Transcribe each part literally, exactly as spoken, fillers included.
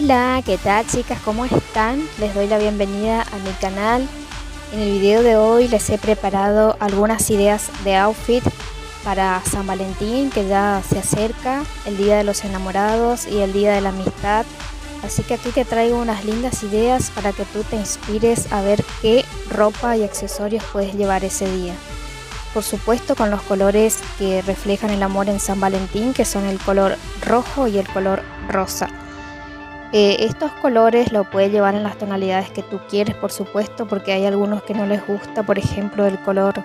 Hola, ¿qué tal chicas? ¿Cómo están? Les doy la bienvenida a mi canal. En el video de hoy les he preparado algunas ideas de outfit para San Valentín, que ya se acerca, el día de los enamorados y el día de la amistad. Así que aquí te traigo unas lindas ideas para que tú te inspires a ver qué ropa y accesorios puedes llevar ese día. Por supuesto, con los colores que reflejan el amor en San Valentín, que son el color rojo y el color rosa. Eh, estos colores lo puedes llevar en las tonalidades que tú quieres, por supuesto, porque hay algunos que no les gusta, por ejemplo, el color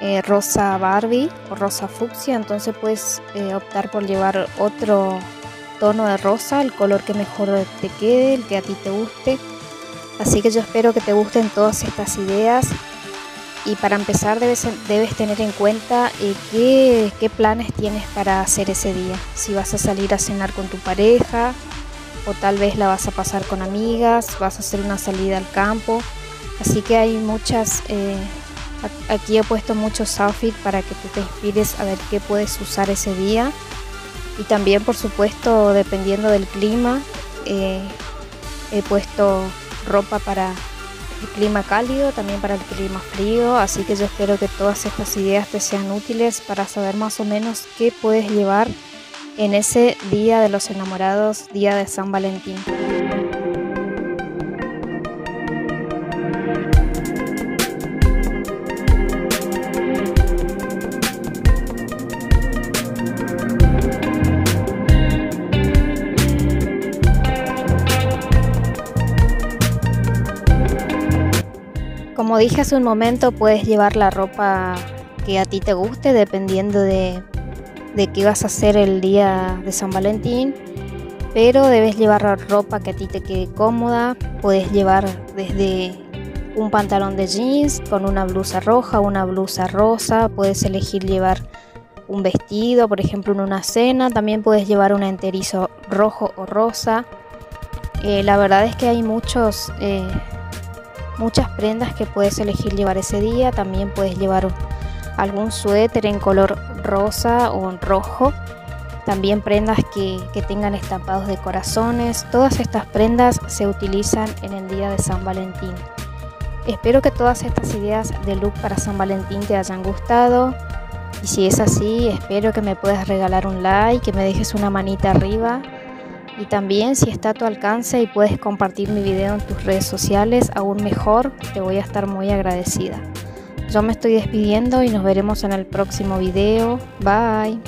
eh, rosa Barbie o rosa fucsia. Entonces puedes eh, optar por llevar otro tono de rosa, el color que mejor te quede, el que a ti te guste. Así que yo espero que te gusten todas estas ideas. Y para empezar debes, debes tener en cuenta eh, qué, qué planes tienes para hacer ese día. Si vas a salir a cenar con tu pareja, o tal vez la vas a pasar con amigas, vas a hacer una salida al campo. Así que hay muchas, eh, aquí he puesto muchos outfits para que tú te inspires a ver qué puedes usar ese día. Y también, por supuesto, dependiendo del clima, eh, he puesto ropa para el clima cálido, también para el clima frío. Así que yo espero que todas estas ideas te sean útiles para saber más o menos qué puedes llevar en ese día de los enamorados, día de San Valentín. Como dije hace un momento, puedes llevar la ropa que a ti te guste, dependiendo de de qué vas a hacer el día de San Valentín, pero debes llevar ropa que a ti te quede cómoda. Puedes llevar desde un pantalón de jeans con una blusa roja, una blusa rosa. Puedes elegir llevar un vestido, por ejemplo, en una cena. También puedes llevar un enterizo rojo o rosa. Eh, la verdad es que hay muchos, eh, muchas prendas que puedes elegir llevar ese día. También puedes llevar algún suéter en color rosa o en rojo, también prendas que, que tengan estampados de corazones. Todas estas prendas se utilizan en el día de San Valentín. Espero que todas estas ideas de look para San Valentín te hayan gustado, y si es así, espero que me puedas regalar un like, que me dejes una manita arriba, y también, si está a tu alcance y puedes compartir mi video en tus redes sociales, aún mejor, te voy a estar muy agradecida. Yo me estoy despidiendo y nos veremos en el próximo video. Bye.